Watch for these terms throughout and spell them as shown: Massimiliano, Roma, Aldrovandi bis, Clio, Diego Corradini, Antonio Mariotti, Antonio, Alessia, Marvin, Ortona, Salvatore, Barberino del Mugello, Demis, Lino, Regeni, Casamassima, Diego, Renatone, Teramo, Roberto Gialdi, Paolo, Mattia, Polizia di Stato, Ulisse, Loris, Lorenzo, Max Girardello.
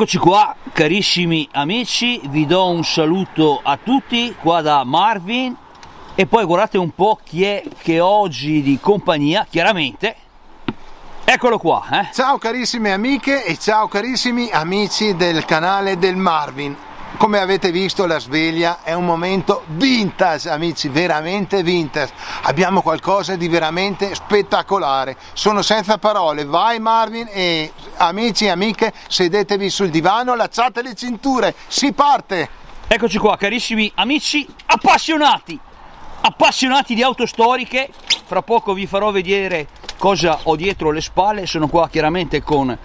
Eccoci qua carissimi amici, vi do un saluto a tutti qua da Marvin e poi guardate un po' chi è che oggi di compagnia, chiaramente eccolo qua, eh? Ciao carissime amiche e ciao carissimi amici del canale del Marvin. Come avete visto la sveglia è un momento vintage amici, veramente vintage, abbiamo qualcosa di veramente spettacolare, sono senza parole, vai Marvin. E amici e amiche, sedetevi sul divano, allacciate le cinture, si parte! Eccoci qua carissimi amici appassionati, appassionati di auto storiche, fra poco vi farò vedere cosa ho dietro le spalle. Sono qua chiaramente con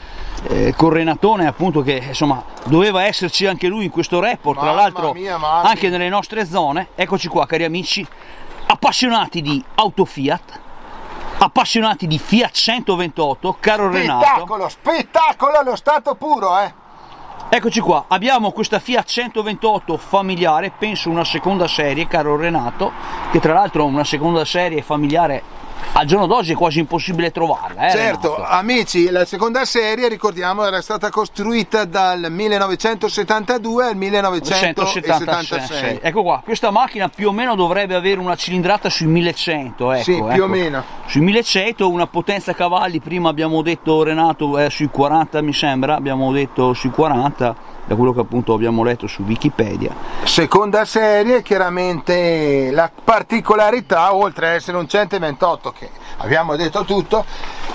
Renatone, appunto, che insomma doveva esserci anche lui in questo report, tra l'altro anche nelle nostre zone. Eccoci qua cari amici appassionati di auto Fiat, appassionati di Fiat 128, caro Renato. Spettacolo, spettacolo allo stato puro, eh! Eccoci qua, abbiamo questa Fiat 128 familiare, penso una seconda serie, caro Renato, che tra l'altro una seconda serie familiare al giorno d'oggi è quasi impossibile trovarla, certo Renato. Amici, la seconda serie, ricordiamo, era stata costruita dal 1972 al 1976. Ecco qua, questa macchina più o meno dovrebbe avere una cilindrata sui 1100, ecco, sì, più ecco, o meno sui 1100, una potenza cavalli, prima abbiamo detto Renato sui 40 mi sembra, abbiamo detto sui 40 da quello che appunto abbiamo letto su Wikipedia. Seconda serie, chiaramente la particolarità, oltre a essere un 128 che abbiamo detto tutto,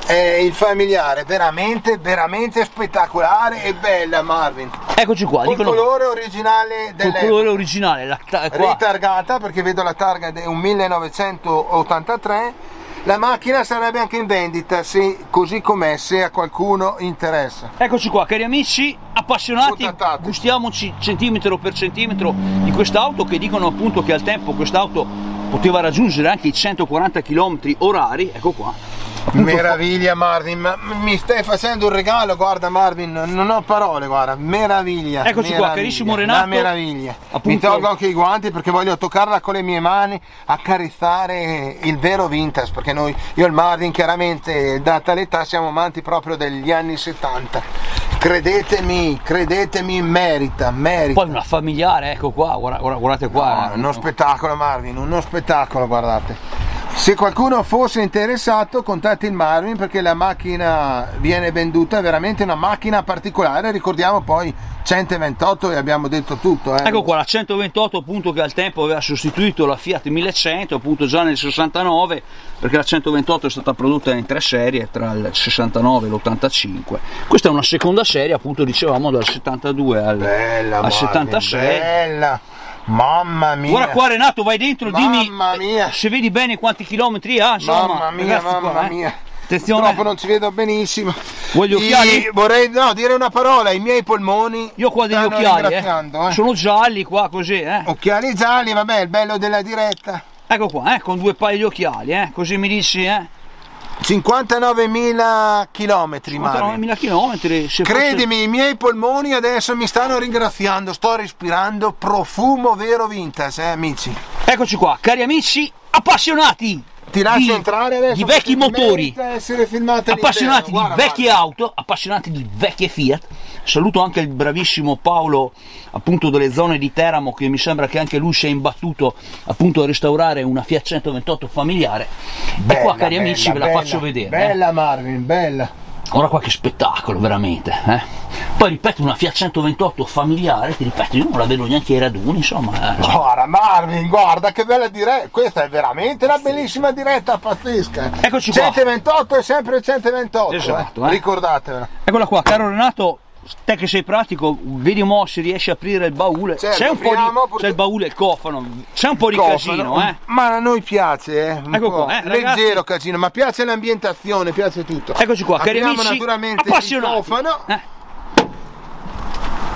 è il familiare, veramente veramente spettacolare e bella Marvin. Eccoci qua, il colore originale dell'epoca, il colore originale, la qua ritargata, perché vedo la targa del 1983. La macchina sarebbe anche in vendita, se così com'è, se a qualcuno interessa. Eccoci qua cari amici appassionati, contattate. Gustiamoci centimetro per centimetro di quest'auto, che dicono appunto che al tempo quest'auto poteva raggiungere anche i 140 km/h. Ecco qua appunto, meraviglia Marvin, ma mi stai facendo un regalo, guarda Marvin, non ho parole, guarda, meraviglia. Eccoci meraviglia, qua carissimo Renato, meraviglia. Appunto, mi tolgo anche i guanti perché voglio toccarla con le mie mani, accarezzare il vero vintage, perché noi, io e il Marvin chiaramente data l'età siamo amanti proprio degli anni 70, credetemi, credetemi, merita, merita. Poi una familiare, ecco qua, guardate qua, no, uno spettacolo Marvin, uno spettacolo, guardate. Se qualcuno fosse interessato contatti il Marvin, perché la macchina viene venduta, è veramente una macchina particolare, ricordiamo poi 128 e abbiamo detto tutto, eh. Ecco qua la 128 appunto, che al tempo aveva sostituito la Fiat 1100 appunto già nel 69, perché la 128 è stata prodotta in tre serie tra il 69 e l'85, questa è una seconda serie appunto, dicevamo dal 72 al 76. Bella. Mamma mia! Guarda qua Renato, vai dentro, mamma dimmi mia, se vedi bene quanti chilometri ha, insomma. Mamma mia, mamma qua, mia. Attenzione. Purtroppo non ci vedo benissimo. Voglio gli occhiali? Vorrei no, dire una parola, i miei polmoni. Io qua degli occhiali, sono gialli qua così, eh. Occhiali gialli, vabbè, il bello della diretta. Ecco qua, con due paio di occhiali, così mi dici, 59.000 km, Mario. 59.000 km. Credimi, fosse... i miei polmoni adesso mi stanno ringraziando, sto respirando profumo vero vintage, amici. Eccoci qua, cari amici appassionati. Ti lascio entrare adesso. Di vecchi motori. Appassionati di vecchie auto, appassionati di vecchie Fiat. Saluto anche il bravissimo Paolo appunto delle zone di Teramo, che mi sembra che anche lui sia imbattuto appunto a restaurare una Fiat 128 familiare. Bella, e qua cari bella, amici bella, ve la faccio vedere. Bella Marvin, bella. Ora qua che spettacolo veramente, Poi ripeto, una Fiat 128 familiare, ti ripeto, io non la vedo neanche ai raduni, insomma. Guarda Marvin, guarda che bella diretta, questa è veramente una bellissima diretta, pazzesca. Eccoci qua. 128 è sempre 128, esatto, ricordatevela. Eccola qua, caro Renato, te che sei pratico, vedi mo se riesci a aprire il baule. Certo, c'è un po' di, c'è il baule, il cofano, c'è un po' di casino, ma a noi piace, ecco qua, leggero casino, ma piace l'ambientazione, piace tutto. Eccoci qua, cari amici naturalmente il cofano,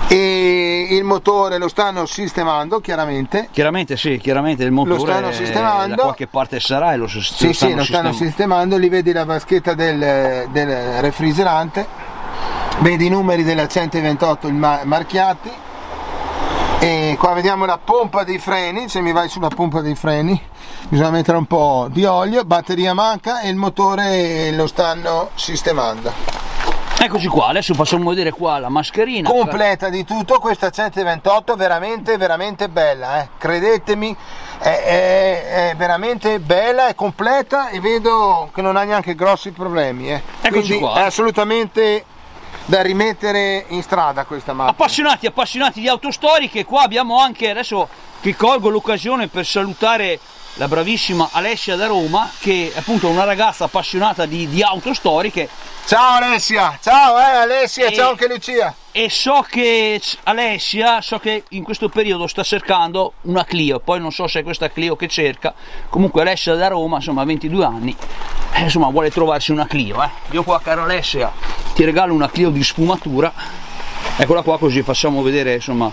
e il motore lo stanno sistemando, chiaramente chiaramente il motore lo stanno sistemando, da qualche parte sarà, e lo stanno sistemando. Lì vedi la vaschetta del refrigerante, vedi i numeri della 128 marchiati, e qua vediamo la pompa dei freni. Se mi vai sulla pompa dei freni bisogna mettere un po' di olio, batteria manca e il motore lo stanno sistemando. Eccoci qua, adesso facciamo vedere qua la mascherina completa di tutto. Questa 128 veramente veramente bella, credetemi, è veramente bella, è completa e vedo che non ha neanche grossi problemi. Eccoci qua, è assolutamente da rimettere in strada questa macchina. Appassionati di auto storiche, qua abbiamo anche, adesso che colgo l'occasione per salutare la bravissima Alessia da Roma, che è appunto una ragazza appassionata di auto storiche. Ciao Alessia, ciao Alessia, ciao anche Lucia. E so che Alessia, so che in questo periodo sta cercando una Clio, poi non so se è questa Clio che cerca, comunque Alessia da Roma, insomma 22 anni, insomma vuole trovarsi una Clio. Io qua, cara Alessia, ti regalo una Clio di sfumatura, eccola qua, così facciamo vedere insomma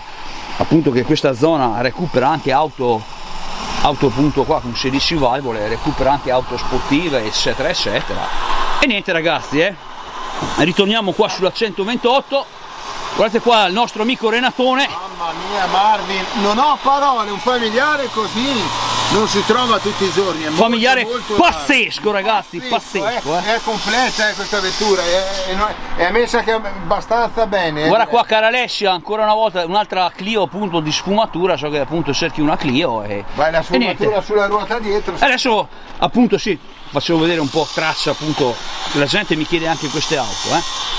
appunto che questa zona recupera anche auto appunto qua con 16 valvole, recupera anche auto sportive eccetera eccetera. E niente ragazzi, ritorniamo qua sulla 128, guardate qua il nostro amico Renatone. Mamma mia Marvin, non ho parole, un familiare così non si trova tutti i giorni, è un familiare molto pazzesco ragazzi, pazzesco. È complessa questa vettura, è messa che abbastanza bene. Guarda qua cara Alessia, ancora una volta un'altra Clio appunto di sfumatura, so che appunto cerchi una Clio e vai la sfumatura sulla ruota dietro. Adesso appunto sì, facevo vedere un po' traccia, appunto la gente mi chiede anche queste auto,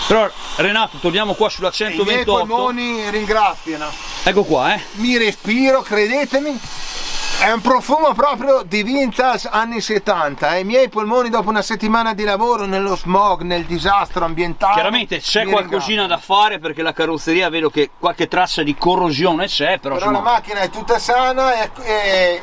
però Renato torniamo qua sulla 128. I miei polmoni ringraziano, ecco qua, mi respiro, credetemi. È un profumo proprio di vintage anni 70, i miei polmoni dopo una settimana di lavoro nello smog, nel disastro ambientale. Chiaramente c'è qualcosina da fare perché la carrozzeria vedo che qualche traccia di corrosione c'è, però la macchina è tutta sana, è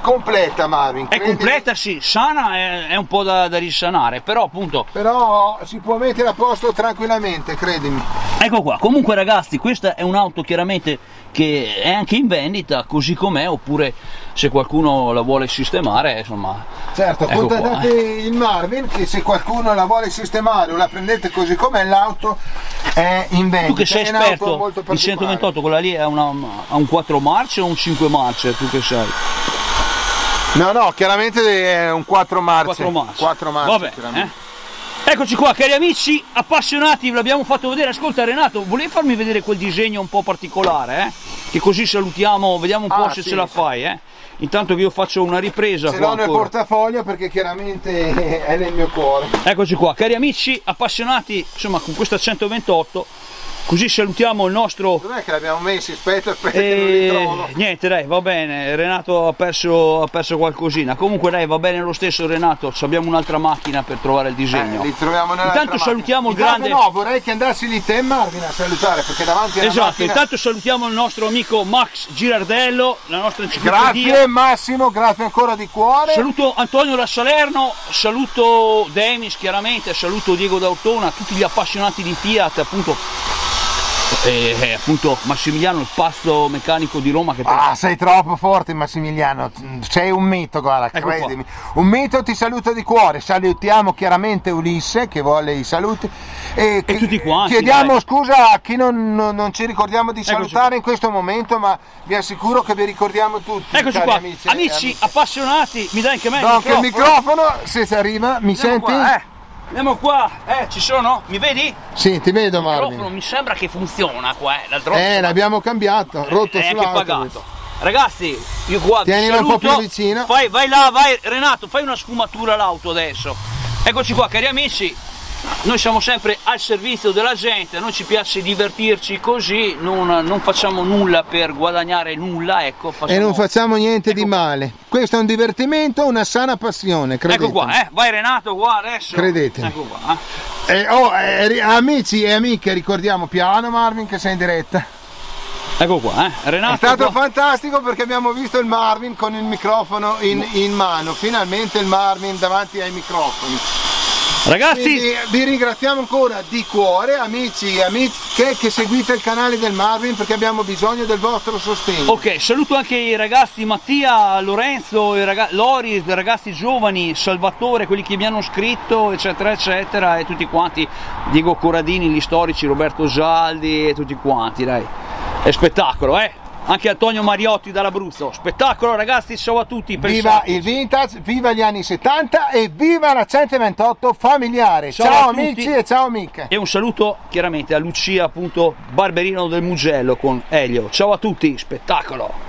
completa Marvin. È completa sì, sana è un po' da risanare, però appunto... Però si può mettere a posto tranquillamente, credimi. Ecco qua, comunque ragazzi questa è un'auto chiaramente che è anche in vendita così com'è, oppure se qualcuno la vuole sistemare insomma, certo, ecco, contattate il Marvin, che se qualcuno la vuole sistemare o la prendete così com'è, l'auto è in vendita. Tu che sei esperto, il 128 quella lì ha un 4 marce o un 5 marce? Tu che sei? No, chiaramente è un 4 marce, 4 marce. Vabbè, chiaramente. Eccoci qua cari amici appassionati, ve l'abbiamo fatto vedere. Ascolta Renato, volevi farmi vedere quel disegno un po' particolare, che così salutiamo, vediamo un po' se ce la fai. Intanto che io faccio una ripresa. Ce l'ho nel portafoglio perché chiaramente è nel mio cuore. Eccoci qua cari amici appassionati insomma con questa 128, così salutiamo il nostro... Dov'è che l'abbiamo messo? Aspetta che non li trovo. Niente dai, va bene, Renato ha perso qualcosina. Comunque dai, va bene lo stesso Renato, abbiamo un'altra macchina per trovare il disegno. Li troviamo nell'altra macchina. Salutiamo il grande... No, vorrei che andassi lì te e Marvin a salutare perché davanti alla macchina... Intanto salutiamo il nostro amico Max Girardello, la nostra enciclopedia. Grazie Massimo, grazie ancora di cuore. Saluto Antonio da Salerno, saluto Demis chiaramente, saluto Diego da Ortona, tutti gli appassionati di Fiat appunto Massimiliano, il pazzo meccanico di Roma che... sei troppo forte Massimiliano, sei un mito, guarda, ecco, credimi, un mito, ti saluto di cuore. Salutiamo chiaramente Ulisse che vuole i saluti e tutti quanti. Chiediamo scusa a chi non ci ricordiamo di salutare in questo momento, ma vi assicuro che vi ricordiamo tutti. Eccoci qua amici appassionati, mi dai anche me il microfono se si arriva, mi senti? Andiamo qua, ci sono? Mi vedi? Sì, ti vedo Marvin. Mi sembra che funziona qua, l'abbiamo cambiato, rotto sull'auto. Pagato. Ragazzi, io qua tienila un po' più vicina. Vai là, vai Renato, fai una sfumatura all'auto adesso. Eccoci qua cari amici, noi siamo sempre al servizio della gente, a noi ci piace divertirci così, non facciamo nulla per guadagnare nulla, e non facciamo niente di male. Questo è un divertimento, una sana passione, credetemi. Ecco qua, vai Renato qua adesso. Credetemi. Ecco qua, amici e amiche, ricordiamo piano Marvin che sei in diretta. Ecco qua, Renato. È stato fantastico perché abbiamo visto il Marvin con il microfono in mano, finalmente il Marvin davanti ai microfoni. Ragazzi, quindi vi ringraziamo ancora di cuore amici e amiche che seguite il canale del Marvin perché abbiamo bisogno del vostro sostegno. Ok, saluto anche i ragazzi Mattia, Lorenzo, Loris, ragazzi giovani, Salvatore, quelli che mi hanno scritto eccetera eccetera, e tutti quanti, Diego Corradini, gli storici, Roberto Gialdi e tutti quanti, dai, è spettacolo. anche Antonio Mariotti dall'Abruzzo. Spettacolo ragazzi, ciao a tutti. Viva il vintage, viva gli anni 70 e viva la 128 familiare. Ciao, ciao amici tutti, e ciao amiche. E un saluto chiaramente a Lucia, appunto, Barberino del Mugello con Elio. Ciao a tutti, spettacolo.